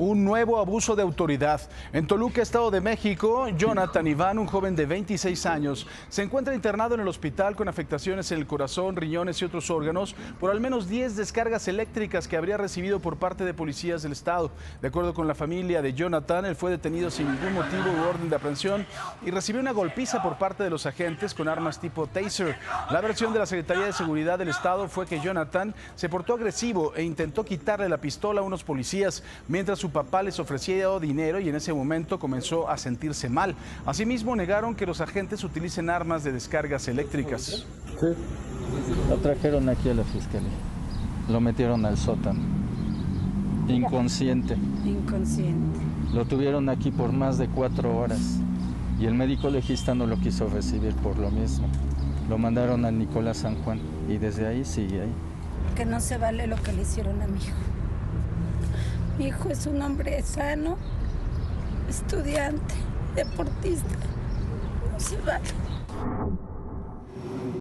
un nuevo abuso de autoridad. En Toluca, Estado de México, Jonathan Iván, un joven de 26 años, se encuentra internado en el hospital con afectaciones en el corazón, riñones y otros órganos por al menos 10 descargas eléctricas que habría recibido por parte de policías del Estado. De acuerdo con la familia de Jonathan, él fue detenido sin ningún motivo u orden de aprehensión y recibió una golpiza por parte de los agentes con armas tipo taser. La versión de la Secretaría de Seguridad del Estado fue que Jonathan se portó agresivo e intentó quitarle la pistola a unos policías mientras su papá les ofrecía dinero y en ese momento comenzó a sentirse mal. Asimismo, negaron que los agentes utilicen armas de descargas eléctricas. Sí, lo trajeron aquí a la fiscalía, lo metieron al sótano, inconsciente. Inconsciente. Lo tuvieron aquí por más de 4 horas y el médico legista no lo quiso recibir por lo mismo. Lo mandaron al Nicolás San Juan y desde ahí sigue ahí. Que no se vale lo que le hicieron a mi hijo. Mi hijo es un hombre sano, estudiante, deportista, no se vale.